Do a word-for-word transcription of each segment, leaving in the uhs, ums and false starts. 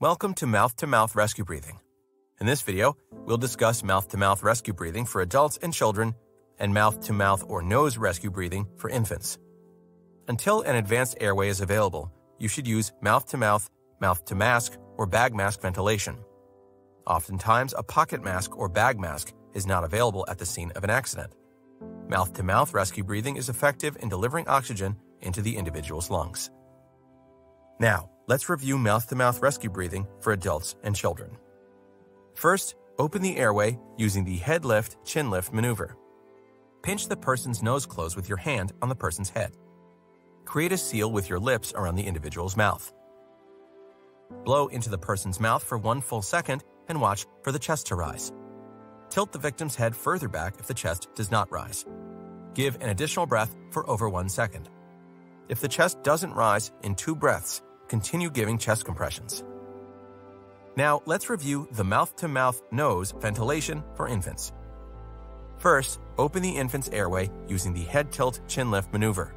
Welcome to Mouth-to-Mouth Rescue Breathing. In this video, we'll discuss mouth-to-mouth rescue breathing for adults and children and mouth-to-mouth or nose rescue breathing for infants. Until an advanced airway is available, you should use mouth-to-mouth, mouth-to-mask, or bag mask ventilation. Oftentimes, a pocket mask or bag mask is not available at the scene of an accident. Mouth-to-mouth rescue breathing is effective in delivering oxygen into the individual's lungs. Now, let's review mouth-to-mouth rescue breathing for adults and children. First, open the airway using the head lift, chin lift maneuver. Pinch the person's nose closed with your hand on the person's head. Create a seal with your lips around the individual's mouth. Blow into the person's mouth for one full second and watch for the chest to rise. Tilt the victim's head further back if the chest does not rise. Give an additional breath for over one second. If the chest doesn't rise in two breaths, continue giving chest compressions. Now, let's review the mouth-to-mouth nose ventilation for infants. First, open the infant's airway using the head tilt chin lift maneuver.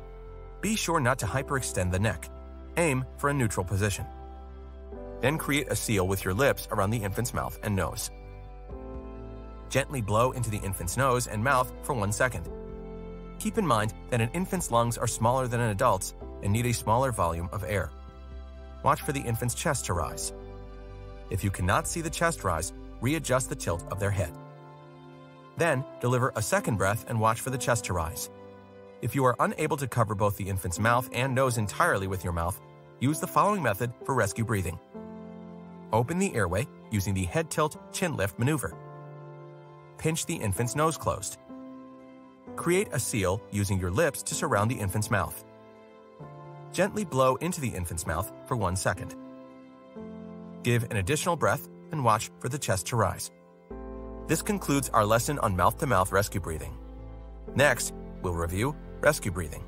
Be sure not to hyperextend the neck. Aim for a neutral position. Then create a seal with your lips around the infant's mouth and nose. Gently blow into the infant's nose and mouth for one second. Keep in mind that an infant's lungs are smaller than an adult's and need a smaller volume of air. Watch for the infant's chest to rise. If you cannot see the chest rise, readjust the tilt of their head. Then, deliver a second breath and watch for the chest to rise. If you are unable to cover both the infant's mouth and nose entirely with your mouth, use the following method for rescue breathing. Open the airway using the head tilt chin lift maneuver. Pinch the infant's nose closed. Create a seal using your lips to surround the infant's mouth. Gently blow into the infant's mouth for one second. Give an additional breath and watch for the chest to rise. This concludes our lesson on mouth-to-mouth rescue breathing. Next, we'll review rescue breathing.